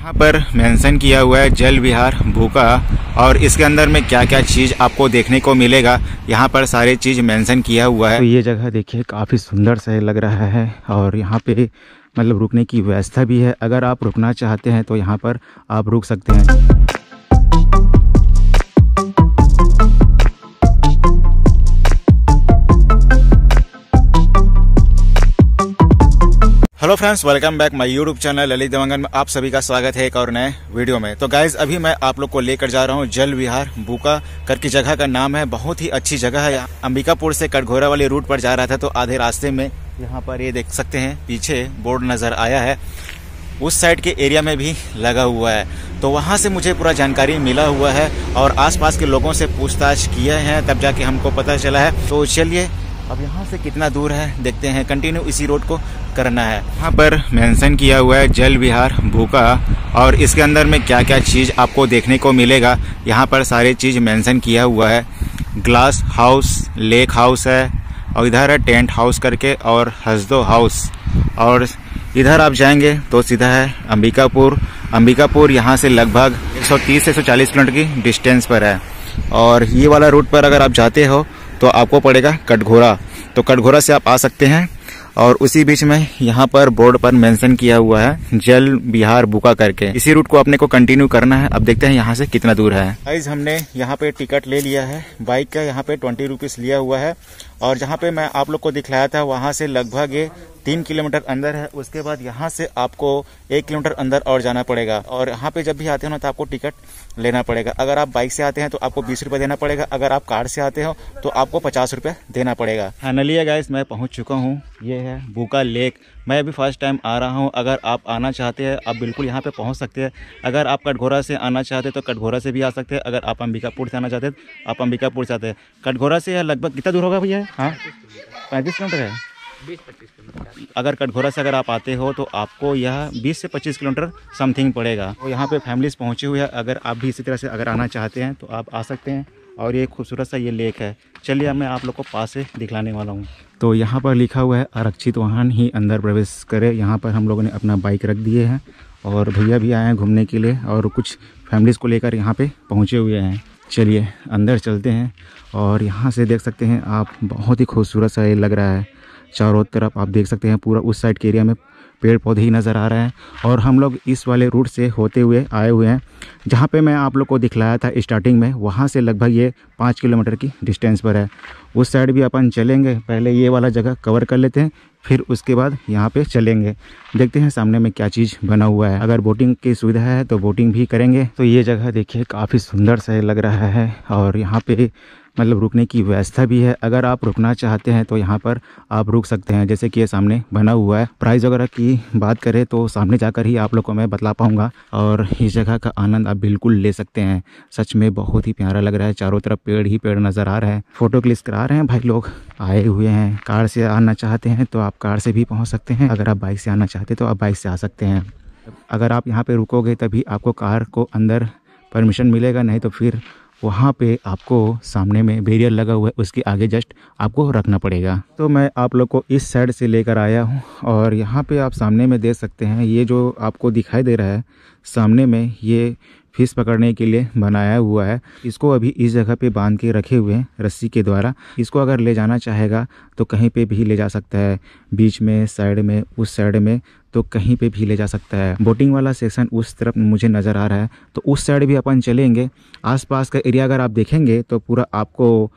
यहाँ पर मेंशन किया हुआ है जल विहार बुका और इसके अंदर में क्या क्या चीज़ आपको देखने को मिलेगा, यहाँ पर सारे चीज़ मेंशन किया हुआ है। तो ये जगह देखिए काफ़ी सुंदर सा लग रहा है और यहाँ पे मतलब रुकने की व्यवस्था भी है। अगर आप रुकना चाहते हैं तो यहाँ पर आप रुक सकते हैं। Hello friends, welcome back my YouTube channel Lalit Dewangan में आप सभी का स्वागत है एक और नए वीडियो में। तो गाइज अभी मैं आप लोग को लेकर जा रहा हूँ जल विहार बुका करके जगह का नाम है। बहुत ही अच्छी जगह है। अंबिकापुर से कटघोरा वाले रूट पर जा रहा था तो आधे रास्ते में यहाँ पर ये देख सकते हैं पीछे बोर्ड नज़र आया है, उस साइड के एरिया में भी लगा हुआ है। तो वहाँ से मुझे पूरा जानकारी मिला हुआ है और आसपास के लोगों से पूछताछ किए हैं तब जाके हमको पता चला है। तो चलिए अब यहाँ से कितना दूर है देखते हैं, कंटिन्यू इसी रोड को करना है। यहाँ पर मेंशन किया हुआ है जल विहार बुका और इसके अंदर में क्या क्या चीज़ आपको देखने को मिलेगा, यहाँ पर सारे चीज़ मेंशन किया हुआ है। ग्लास हाउस, लेक हाउस है और इधर है टेंट हाउस करके और हसदो हाउस, और इधर आप जाएंगे तो सीधा है अंबिकापुर। अंबिकापुर यहाँ से लगभग 130 से 140 किलोमीटर की डिस्टेंस पर है। और ये वाला रूट पर अगर आप जाते हो तो आपको पड़ेगा कटघोरा, तो कटघोरा से आप आ सकते हैं। और उसी बीच में यहाँ पर बोर्ड पर मेंशन किया हुआ है जल विहार बुका करके, इसी रूट को अपने को कंटिन्यू करना है। अब देखते हैं यहाँ से कितना दूर है। गाइस हमने यहाँ पे टिकट ले लिया है बाइक का, यहाँ पे 20 रुपीज़ लिया हुआ है। और जहाँ पे मैं आप लोग को दिखलाया था वहाँ से लगभग ये 3 किलोमीटर अंदर है। उसके बाद यहाँ से आपको 1 किलोमीटर अंदर और जाना पड़ेगा। और यहाँ पे जब भी आते हो ना तो आपको टिकट लेना पड़ेगा। अगर आप बाइक से आते हैं तो आपको 20 रुपये देना पड़ेगा, अगर आप कार से आते हो तो आपको 50 रुपये देना पड़ेगा। फाइनली गाइस मैं पहुँच चुका हूँ, ये है बुका लेक। मैं अभी फर्स्ट टाइम आ रहा हूँ। अगर आप आना चाहते हैं आप बिल्कुल यहाँ पर पहुँच सकते हैं। अगर आप कटघोरा से आना चाहते हैं तो कटघोरा से भी आ सकते हैं। अगर आप अंबिकापुर से आना चाहते हैं तो आप अंबिकापुर से आते हैं। कटघोरा से लगभग कितना दूर होगा भैया? हाँ 35 किलोमीटर है। 20-25 किलोमीटर अगर कटघोरा से अगर आप आते हो तो आपको यह 20 से 25 किलोमीटर समथिंग पड़ेगा। तो यहाँ पे फैमिलीज पहुँचे हुए हैं। अगर आप भी इसी तरह से अगर आना चाहते हैं तो आप आ सकते हैं। और ये खूबसूरत सा ये लेक है। चलिए मैं आप लोग को पास से दिखलाने वाला हूँ। तो यहाँ पर लिखा हुआ है आरक्षित वाहन ही अंदर प्रवेश करे। यहाँ पर हम लोगों ने अपना बाइक रख दिए हैं और भैया भी आए हैं घूमने के लिए और कुछ फैमिलीज़ को लेकर यहाँ पर पहुँचे हुए हैं। चलिए अंदर चलते हैं। और यहाँ से देख सकते हैं आप, बहुत ही खूबसूरत सा ये लग रहा है। चारों तरफ आप देख सकते हैं पूरा उस साइड के एरिया में पेड़ पौधे ही नज़र आ रहे हैं। और हम लोग इस वाले रूट से होते हुए आए हुए हैं जहाँ पे मैं आप लोग को दिखलाया था स्टार्टिंग में, वहाँ से लगभग ये 5 किलोमीटर की डिस्टेंस पर है। उस साइड भी अपन चलेंगे, पहले ये वाला जगह कवर कर लेते हैं फिर उसके बाद यहाँ पे चलेंगे। देखते हैं सामने में क्या चीज़ बना हुआ है। अगर बोटिंग की सुविधा है तो बोटिंग भी करेंगे। तो ये जगह देखिए काफ़ी सुंदर सा लग रहा है और यहाँ पे मतलब रुकने की व्यवस्था भी है। अगर आप रुकना चाहते हैं तो यहाँ पर आप रुक सकते हैं, जैसे कि ये सामने बना हुआ है। प्राइस वगैरह की बात करें तो सामने जाकर ही आप लोग को मैं बतला पाऊँगा। और इस जगह का आनंद आप बिल्कुल ले सकते हैं। सच में बहुत ही प्यारा लग रहा है, चारों तरफ पेड़ ही पेड़ नज़र आ रहे हैं। फ़ोटो क्लिक करा रहे हैं भाई लोग आए हुए हैं। कार से आना चाहते हैं तो आप कार से भी पहुँच सकते हैं। अगर आप बाइक से आना चाहते हैं तो आप बाइक से आ सकते हैं। अगर आप यहाँ पर रुकोगे तभी आपको कार को अंदर परमिशन मिलेगा, नहीं तो फिर वहाँ पे आपको सामने में बैरियर लगा हुआ है उसके आगे जस्ट आपको रखना पड़ेगा। तो मैं आप लोग को इस साइड से लेकर आया हूँ और यहाँ पे आप सामने में देख सकते हैं ये जो आपको दिखाई दे रहा है सामने में, ये फिश पकड़ने के लिए बनाया हुआ है। इसको अभी इस जगह पे बांध के रखे हुए हैं रस्सी के द्वारा। इसको अगर ले जाना चाहेगा तो कहीं पे भी ले जा सकता है, बीच में, साइड में, उस साइड में, तो कहीं पे भी ले जा सकता है। बोटिंग वाला सेक्शन उस तरफ मुझे नज़र आ रहा है तो उस साइड भी अपन चलेंगे। आसपास का एरिया अगर आप देखेंगे तो पूरा आपको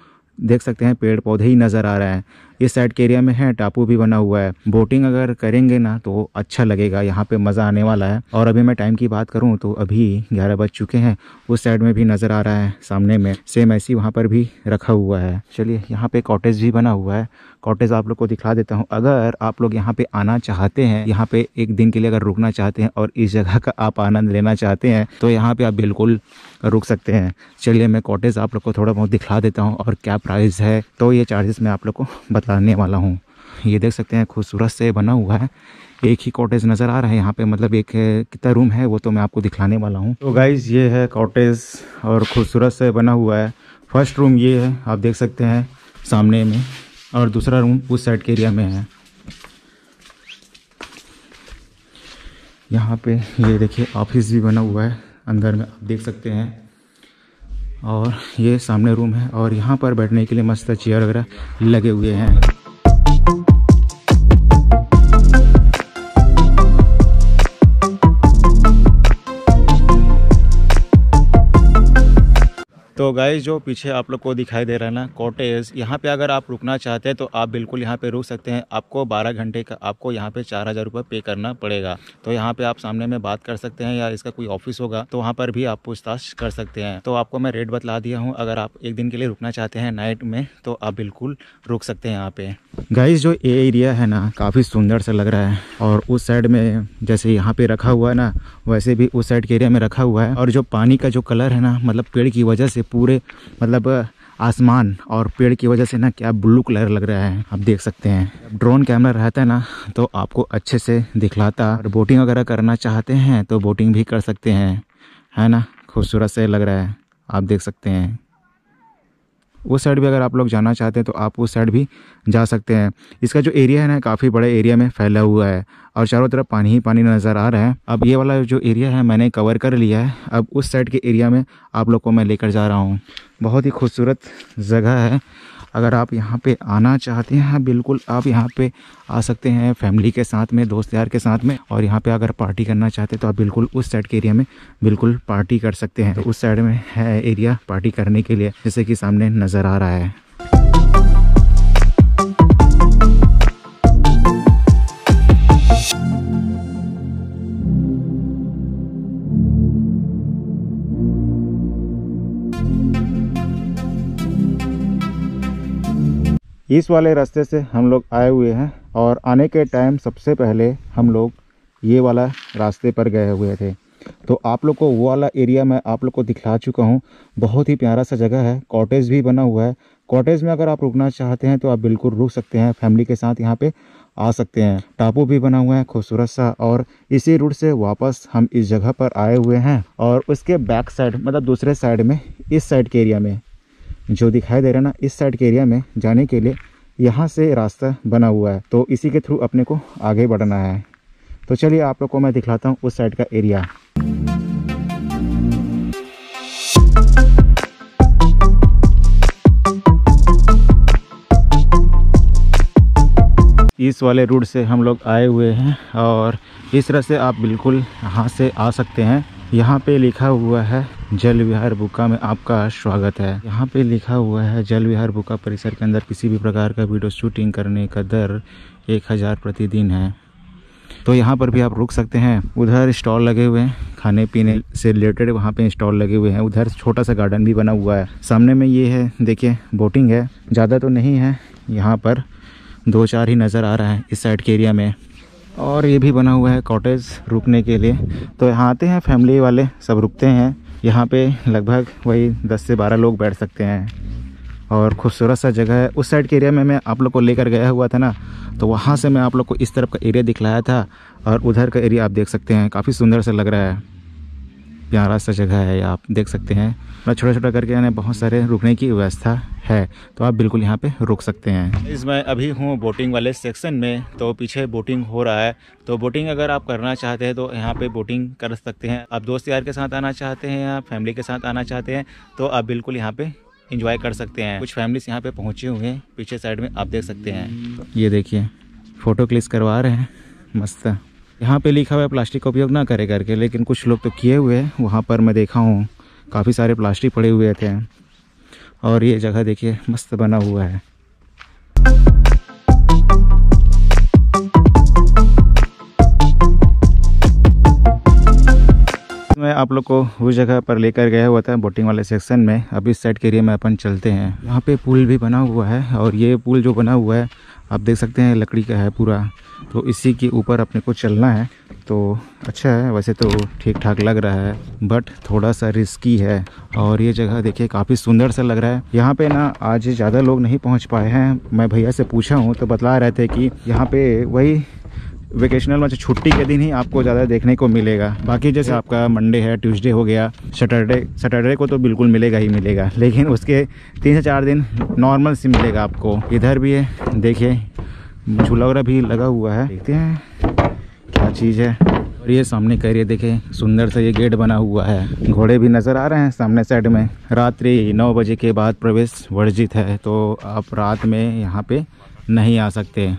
देख सकते हैं पेड़ पौधे ही नज़र आ रहा है। इस साइड के एरिया में है टापू भी बना हुआ है। बोटिंग अगर करेंगे ना तो अच्छा लगेगा, यहाँ पे मज़ा आने वाला है। और अभी मैं टाइम की बात करूँ तो अभी 11 बज चुके हैं। उस साइड में भी नज़र आ रहा है सामने में, सेम ऐसी वहाँ पर भी रखा हुआ है। चलिए यहाँ पे कॉटेज भी बना हुआ है, कॉटेज आप लोग को दिखला देता हूँ। अगर आप लोग यहाँ पे आना चाहते हैं, यहाँ पे एक दिन के लिए अगर रुकना चाहते हैं और इस जगह का आप आनंद लेना चाहते हैं तो यहाँ पे आप बिल्कुल रुक सकते हैं। चलिए मैं कॉटेज आप लोग को थोड़ा बहुत दिखला देता हूँ और क्या प्राइस है तो ये चार्जेस मैं आप लोग को बताने वाला हूँ। ये देख सकते हैं खूबसूरत से बना हुआ है, एक ही कॉटेज नज़र आ रहा है यहाँ पे, मतलब एक कितना रूम है वो तो मैं आपको दिखलाने वाला हूँ। तो गाइज़ ये है कॉटेज और खूबसूरत से बना हुआ है। फर्स्ट रूम ये है आप देख सकते हैं सामने में, और दूसरा रूम उस साइड के एरिया में है। यहाँ पे ये देखिए ऑफिस भी बना हुआ है, अंदर में आप देख सकते हैं। और ये सामने रूम है और यहाँ पर बैठने के लिए मस्त चेयर वगैरह लगे हुए हैं। तो गाइस, जो पीछे आप लोग को दिखाई दे रहा है ना कॉटेज, यहाँ पे अगर आप रुकना चाहते हैं तो आप बिल्कुल यहाँ पे रुक सकते हैं। आपको 12 घंटे का आपको यहाँ पे 4000 रुपये पे करना पड़ेगा। तो यहाँ पे आप सामने में बात कर सकते हैं या इसका कोई ऑफिस होगा तो वहाँ पर भी आप पूछताछ कर सकते हैं। तो आपको मैं रेट बतला दिया हूँ। अगर आप एक दिन के लिए रुकना चाहते हैं नाइट में तो आप बिल्कुल रुक सकते हैं यहाँ पे। गाइस, जो ये एरिया है ना काफ़ी सुंदर सा लग रहा है और उस साइड में जैसे यहाँ पे रखा हुआ है ना वैसे भी उस साइड के एरिया में रखा हुआ है। और जो पानी का जो कलर है ना, मतलब पेड़ की वजह से पूरे मतलब आसमान और पेड़ की वजह से ना क्या ब्लू कलर लग रहा है, आप देख सकते हैं। ड्रोन कैमरा रहता है ना तो आपको अच्छे से दिखलाता। और बोटिंग वगैरह करना चाहते हैं तो बोटिंग भी कर सकते हैं, है ना। खूबसूरत से लग रहा है, आप देख सकते हैं। उस साइड भी अगर आप लोग जाना चाहते हैं तो आप उस साइड भी जा सकते हैं। इसका जो एरिया है ना काफ़ी बड़े एरिया में फैला हुआ है और चारों तरफ पानी ही पानी नज़र आ रहा है। अब ये वाला जो एरिया है मैंने कवर कर लिया है, अब उस साइड के एरिया में आप लोग को मैं लेकर जा रहा हूँ। बहुत ही खूबसूरत जगह है, अगर आप यहाँ पे आना चाहते हैं बिल्कुल आप यहाँ पे आ सकते हैं फैमिली के साथ में, दोस्त यार के साथ में। और यहाँ पे अगर पार्टी करना चाहते हैं तो आप बिल्कुल उस साइड के एरिया में बिल्कुल पार्टी कर सकते हैं। तो उस साइड में है एरिया पार्टी करने के लिए, जैसे कि सामने नज़र आ रहा है। इस वाले रास्ते से हम लोग आए हुए हैं और आने के टाइम सबसे पहले हम लोग ये वाला रास्ते पर गए हुए थे। तो आप लोग को वो वाला एरिया मैं आप लोग को दिखला चुका हूँ। बहुत ही प्यारा सा जगह है, कॉटेज भी बना हुआ है। कॉटेज में अगर आप रुकना चाहते हैं तो आप बिल्कुल रुक सकते हैं, फैमिली के साथ यहाँ पे आ सकते हैं। टापू भी बना हुआ है खूबसूरत सा। और इसी रूट से वापस हम इस जगह पर आए हुए हैं और उसके बैक साइड मतलब दूसरे साइड में इस साइड के एरिया में जो दिखाई दे रहा है ना, इस साइड के एरिया में जाने के लिए यहाँ से रास्ता बना हुआ है। तो इसी के थ्रू अपने को आगे बढ़ना है। तो चलिए आप लोग को मैं दिखलाता हूँ उस साइड का एरिया। इस वाले रूट से हम लोग आए हुए हैं और इस तरह से आप बिल्कुल यहाँ से आ सकते हैं। यहाँ पे लिखा हुआ है जल विहार बुका में आपका स्वागत है। यहाँ पे लिखा हुआ है जल विहार बुका परिसर के अंदर किसी भी प्रकार का वीडियो शूटिंग करने का दर 1000 प्रतिदिन है। तो यहाँ पर भी आप रुक सकते हैं। उधर स्टॉल लगे हुए हैं खाने पीने से रिलेटेड, वहाँ पे स्टॉल लगे हुए हैं। उधर छोटा सा गार्डन भी बना हुआ है। सामने में ये है, देखिए बोटिंग है, ज़्यादा तो नहीं है, यहाँ पर 2-4 ही नज़र आ रहा है इस साइड के एरिया में। और ये भी बना हुआ है कॉटेज रुकने के लिए। तो यहाँ आते हैं फैमिली वाले सब रुकते हैं। यहाँ पे लगभग वही 10 से 12 लोग बैठ सकते हैं और खूबसूरत सा जगह है। उस साइड के एरिया में मैं आप लोग को लेकर गया हुआ था ना, तो वहाँ से मैं आप लोग को इस तरफ का एरिया दिखलाया था। और उधर का एरिया आप देख सकते हैं, काफ़ी सुंदर सा लग रहा है, प्यारा सा जगह है। आप देख सकते हैं ना, छोटा छोटा करके यानी बहुत सारे रुकने की व्यवस्था है, तो आप बिल्कुल यहाँ पे रुक सकते हैं। इसमें अभी हूँ बोटिंग वाले सेक्शन में, तो पीछे बोटिंग हो रहा है। तो बोटिंग अगर आप करना चाहते हैं तो यहाँ पे बोटिंग कर सकते हैं। आप दोस्त यार के साथ आना चाहते हैं या फैमिली के साथ आना चाहते हैं तो आप बिल्कुल यहाँ पे इंजॉय कर सकते हैं। कुछ फैमिलीस यहाँ पे पहुँचे हुए हैं, पीछे साइड में आप देख सकते हैं। ये देखिए फ़ोटो क्लिक करवा रहे हैं मस्त। यहाँ पे लिखा हुआ है प्लास्टिक का उपयोग ना करें करके, लेकिन कुछ लोग तो किए हुए हैं। वहाँ पर मैं देखा हूँ काफ़ी सारे प्लास्टिक पड़े हुए थे। और ये जगह देखिए मस्त बना हुआ है। मैं आप लोग को उस जगह पर लेकर गया हुआ था बोटिंग वाले सेक्शन में। अब इस साइड के एरिया में अपन चलते हैं। यहाँ पे पुल भी बना हुआ है और ये पुल जो बना हुआ है आप देख सकते हैं लकड़ी का है पूरा। तो इसी के ऊपर अपने को चलना है। तो अच्छा है, वैसे तो ठीक ठाक लग रहा है बट थोड़ा सा रिस्की है। और ये जगह देखिए काफ़ी सुंदर सा लग रहा है। यहाँ पे ना आज ज़्यादा लोग नहीं पहुँच पाए हैं। मैं भैया से पूछा हूँ तो बतला रहे थे कि यहाँ पे वही वेकेशनल मतलब छुट्टी के दिन ही आपको ज़्यादा देखने को मिलेगा। बाकी जैसे आपका मंडे है, ट्यूसडे हो गया, सैटरडे को तो बिल्कुल मिलेगा ही मिलेगा, लेकिन उसके 3 से 4 दिन नॉर्मल से मिलेगा आपको। इधर भी है देखिए, झूला वगैरह भी लगा हुआ है। देखते हैं क्या चीज़ है। और ये सामने कैरियर देखे, सुंदर सा ये गेट बना हुआ है। घोड़े भी नजर आ रहे हैं सामने साइड में। रात्रि 9 बजे के बाद प्रवेश वर्जित है, तो आप रात में यहाँ पे नहीं आ सकते।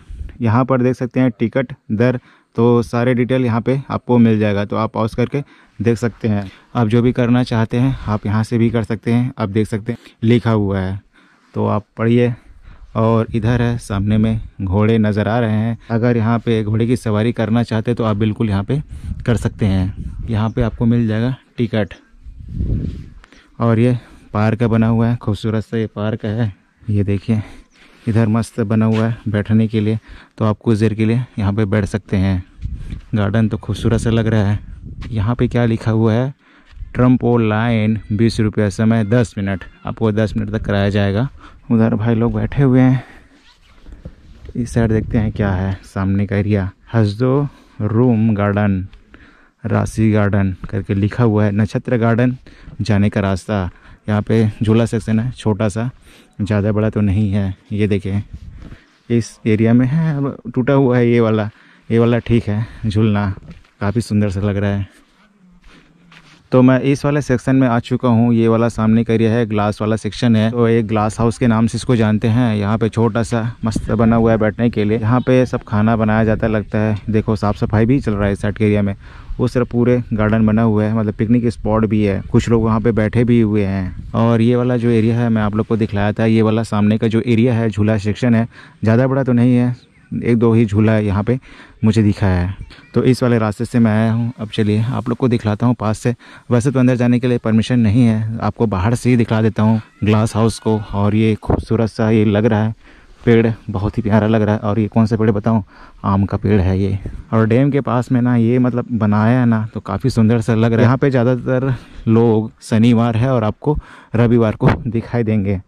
यहाँ पर देख सकते हैं टिकट दर, तो सारे डिटेल यहाँ पे आपको मिल जाएगा, तो आप पॉज करके देख सकते हैं। आप जो भी करना चाहते हैं आप यहाँ से भी कर सकते हैं। आप देख सकते हैं लिखा हुआ है, तो आप पढ़िए। और इधर है सामने में घोड़े नज़र आ रहे हैं। अगर यहाँ पे घोड़े की सवारी करना चाहते हैं तो आप बिल्कुल यहाँ पे कर सकते हैं। यहाँ पे आपको मिल जाएगा टिकट। और ये पार्क बना हुआ है, खूबसूरत सा ये पार्क है। ये देखिए इधर मस्त बना हुआ है बैठने के लिए, तो आप कुछ देर के लिए यहाँ पे बैठ सकते हैं। गार्डन तो खूबसूरत सा लग रहा है। यहाँ पे क्या लिखा हुआ है, ट्रम्पो लाइन 20 रुपये, समय 10 मिनट, आपको 10 मिनट तक कराया जाएगा। उधर भाई लोग बैठे हुए हैं। इस साइड देखते हैं क्या है सामने का area. Hasdeo room garden, Rashi garden करके लिखा हुआ है। नक्षत्र गार्डन जाने का रास्ता। यहाँ पे झूला सेक्शन है, छोटा सा, ज़्यादा बड़ा तो नहीं है। ये देखें इस एरिया में है, अब टूटा हुआ है ये वाला ठीक है। झूलना काफ़ी सुंदर सा लग रहा है। तो मैं इस वाले सेक्शन में आ चुका हूँ। ये वाला सामने का एरिया है, ग्लास वाला सेक्शन है। तो एक ग्लास हाउस के नाम से इसको जानते हैं। यहाँ पे छोटा सा मस्त बना हुआ है बैठने के लिए। यहाँ पे सब खाना बनाया जाता है लगता है। देखो साफ़ सफाई भी चल रहा है इस साइड के एरिया में। वो सिर्फ पूरे गार्डन बना हुआ है, मतलब पिकनिक स्पॉट भी है। कुछ लोग वहाँ पे बैठे भी हुए हैं। और ये वाला जो एरिया है मैं आप लोग को दिखलाया था, ये वाला सामने का जो एरिया है झूला सेक्शन है। ज़्यादा बड़ा तो नहीं है, 1-2 ही झूला यहाँ पे मुझे दिखा है। तो इस वाले रास्ते से मैं आया हूँ। अब चलिए आप लोग को दिखलाता हूँ पास से। वैसे तो अंदर जाने के लिए परमिशन नहीं है, आपको बाहर से ही दिखला देता हूँ ग्लास हाउस को। और ये खूबसूरत सा ये लग रहा है, पेड़ बहुत ही प्यारा लग रहा है। और ये कौन सा पेड़ बताऊँ, आम का पेड़ है ये। और डैम के पास में ना ये मतलब बनाया है ना, तो काफ़ी सुंदर सा लग रहा है। यहाँ पे ज़्यादातर लोग शनिवार है और आपको रविवार को दिखाई देंगे।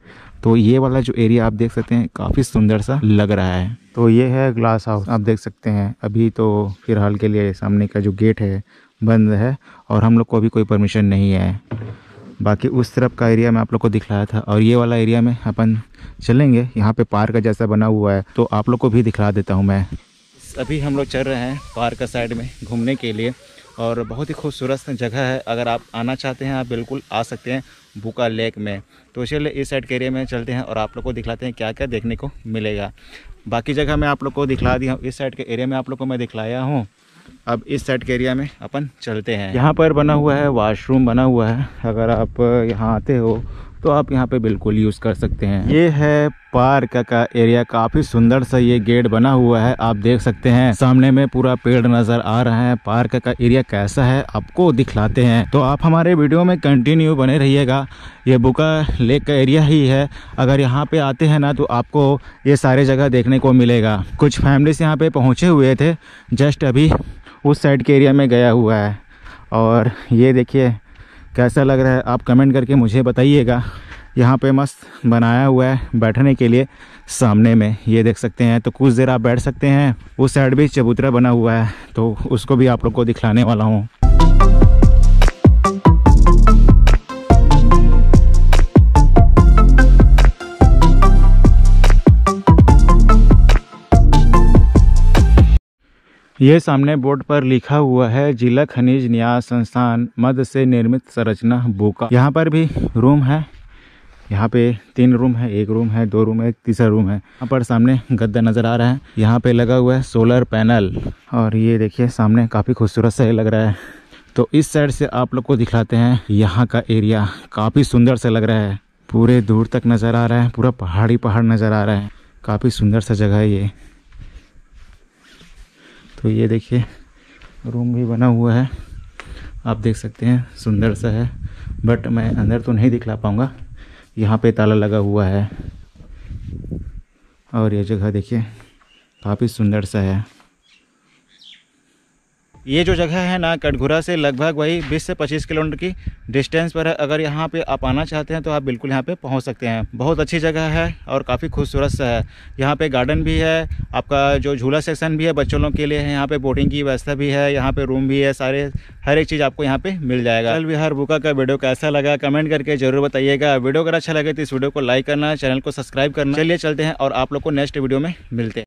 तो ये वाला जो एरिया आप देख सकते हैं काफ़ी सुंदर सा लग रहा है। तो ये है ग्लास हाउस, आप देख सकते हैं। अभी तो फ़िलहाल के लिए सामने का जो गेट है बंद है और हम लोग को भी कोई परमिशन नहीं है। बाकी उस तरफ का एरिया मैं आप लोग को दिखलाया था। और ये वाला एरिया में अपन चलेंगे। यहाँ पे पार्क जैसा बना हुआ है, तो आप लोग को भी दिखला देता हूँ मैं। अभी हम लोग चल रहे हैं पार्क का साइड में घूमने के लिए। और बहुत ही खूबसूरत जगह है, अगर आप आना चाहते हैं आप बिल्कुल आ सकते हैं बुका लेक में। तो चलिए इस साइड के एरिया में चलते हैं और आप लोग को दिखलाते हैं क्या क्या देखने को मिलेगा। बाकी जगह मैं आप लोग को दिखला दिया हूँ, इस साइड के एरिया में आप लोग को मैं दिखलाया हूँ। अब इस साइड के एरिया में अपन चलते हैं। यहाँ पर बना हुआ है वॉशरूम बना हुआ है, अगर आप यहाँ आते हो तो आप यहाँ पे बिल्कुल यूज़ कर सकते हैं। ये है पार्क का एरिया, काफ़ी सुंदर सा ये गेट बना हुआ है। आप देख सकते हैं सामने में पूरा पेड़ नज़र आ रहा है। पार्क का एरिया कैसा है आपको दिखलाते हैं, तो आप हमारे वीडियो में कंटिन्यू बने रहिएगा। ये बुका लेक का एरिया ही है। अगर यहाँ पे आते हैं ना तो आपको ये सारे जगह देखने को मिलेगा। कुछ फैमिलीस यहाँ पे पहुँचे हुए थे, जस्ट अभी उस साइड के एरिया में गया हुआ है। और ये देखिए कैसा लग रहा है, आप कमेंट करके मुझे बताइएगा। यहाँ पे मस्त बनाया हुआ है बैठने के लिए सामने में, ये देख सकते हैं। तो कुछ देर आप बैठ सकते हैं। उस साइड भी चबूतरा बना हुआ है, तो उसको भी आप लोग को दिखलाने वाला हूँ। ये सामने बोर्ड पर लिखा हुआ है जिला खनिज न्यास संस्थान मद से निर्मित संरचना बुका। यहाँ पर भी रूम है, यहाँ पे 3 रूम है, 1 रूम है, 2 रूम है, 3रा रूम है। यहाँ पर सामने गद्दा नज़र आ रहा है। यहाँ पे लगा हुआ है सोलर पैनल। और ये देखिए सामने काफ़ी खूबसूरत सा लग रहा है। तो इस साइड से आप लोग को दिखलाते हैं यहाँ का एरिया, काफ़ी सुंदर सा लग रहा है। पूरे दूर तक नज़र आ रहा है, पूरा पहाड़ी पहाड़ नज़र आ रहा है। काफ़ी सुंदर सा जगह है ये। तो ये देखिए रूम भी बना हुआ है, आप देख सकते हैं, सुंदर सा है। बट मैं अंदर तो नहीं दिखला पाऊँगा, यहाँ पे ताला लगा हुआ है। और ये जगह देखिए काफ़ी सुंदर सा है। ये जो जगह है ना कटघोरा से लगभग वही 20 से 25 किलोमीटर की डिस्टेंस पर है। अगर यहाँ पे आप आना चाहते हैं तो आप बिल्कुल यहाँ पे पहुँच सकते हैं। बहुत अच्छी जगह है और काफ़ी खूबसूरत सा है। यहाँ पे गार्डन भी है, आपका जो झूला सेक्शन भी है बच्चों लोगों के लिए है। यहाँ पे बोटिंग की व्यवस्था भी है, यहाँ पे रूम भी है, सारे हर एक चीज़ आपको यहाँ पे मिल जाएगा। जल विहार बुका का वीडियो कैसा लगा कमेंट करके जरूर बताइएगा। वीडियो अगर अच्छा लगे तो इस वीडियो को लाइक करना, चैनल को सब्सक्राइब करना। चलिए चलते हैं और आप लोग को नेक्स्ट वीडियो में मिलते हैं।